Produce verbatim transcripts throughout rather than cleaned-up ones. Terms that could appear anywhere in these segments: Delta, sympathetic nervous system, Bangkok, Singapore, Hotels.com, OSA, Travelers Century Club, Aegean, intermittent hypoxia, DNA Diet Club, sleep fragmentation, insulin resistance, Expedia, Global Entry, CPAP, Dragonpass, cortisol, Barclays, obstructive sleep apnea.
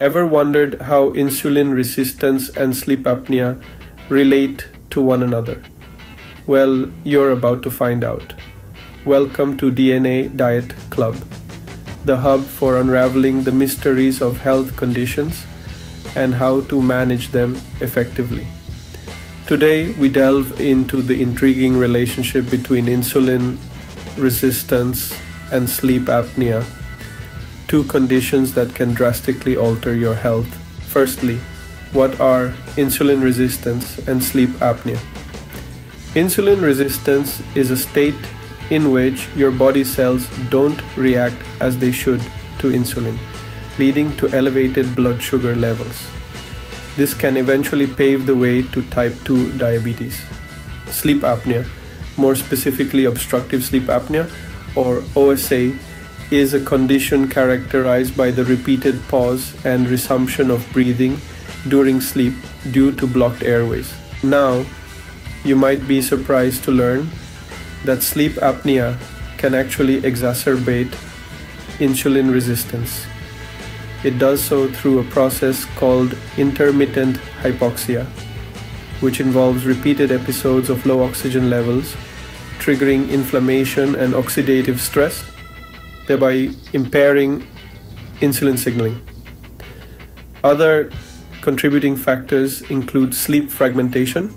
Ever wondered how insulin resistance and sleep apnea relate to one another? Well, you're about to find out. Welcome to D N A Diet Club, the hub for unraveling the mysteries of health conditions and how to manage them effectively. Today, we delve into the intriguing relationship between insulin resistance and sleep apnea, two conditions that can drastically alter your health. Firstly, what are insulin resistance and sleep apnea? Insulin resistance is a state in which your body cells don't react as they should to insulin, leading to elevated blood sugar levels. This can eventually pave the way to type two diabetes. Sleep apnea, more specifically obstructive sleep apnea or O S A, is a condition characterized by the repeated pause and resumption of breathing during sleep due to blocked airways. Now, you might be surprised to learn that sleep apnea can actually exacerbate insulin resistance. It does so through a process called intermittent hypoxia, which involves repeated episodes of low oxygen levels, triggering inflammation and oxidative stress, thereby impairing insulin signaling. Other contributing factors include sleep fragmentation,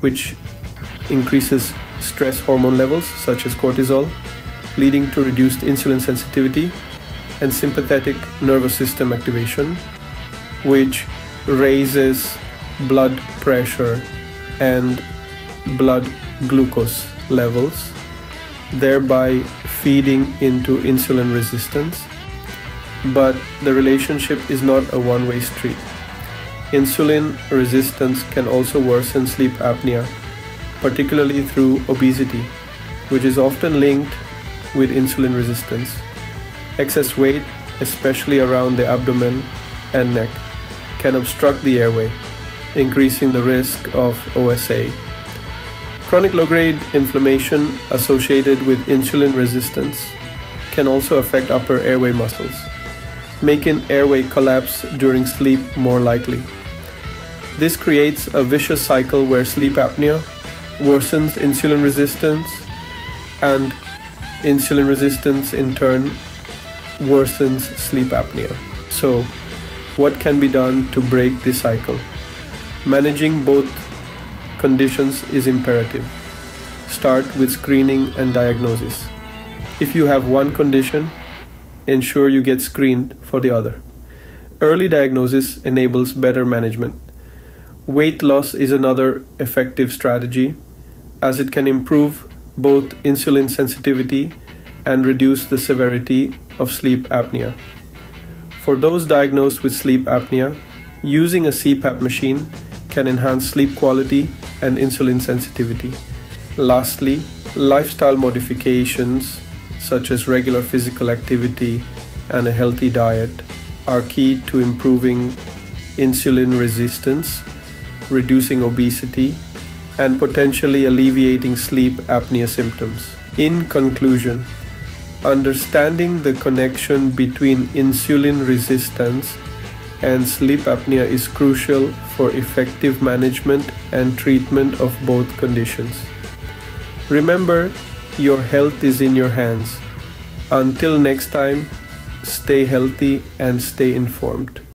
which increases stress hormone levels such as cortisol, leading to reduced insulin sensitivity, and sympathetic nervous system activation, which raises blood pressure and blood glucose levels, thereby feeding into insulin resistance. But the relationship is not a one-way street. Insulin resistance can also worsen sleep apnea, particularly through obesity, which is often linked with insulin resistance. Excess weight, especially around the abdomen and neck, can obstruct the airway, increasing the risk of O S A. Chronic low-grade inflammation associated with insulin resistance can also affect upper airway muscles, making airway collapse during sleep more likely. This creates a vicious cycle where sleep apnea worsens insulin resistance, and insulin resistance in turn worsens sleep apnea. So, what can be done to break this cycle? Managing both conditions is imperative. Start with screening and diagnosis. If you have one condition, ensure you get screened for the other. Early diagnosis enables better management. Weight loss is another effective strategy, as it can improve both insulin sensitivity and reduce the severity of sleep apnea. For those diagnosed with sleep apnea, using a C PAP machine can enhance sleep quality and insulin sensitivity. Lastly, lifestyle modifications such as regular physical activity and a healthy diet are key to improving insulin resistance, reducing obesity, and potentially alleviating sleep apnea symptoms. In conclusion, understanding the connection between insulin resistance and sleep apnea is crucial for effective management and treatment of both conditions. Remember, your health is in your hands. Until next time, stay healthy and stay informed.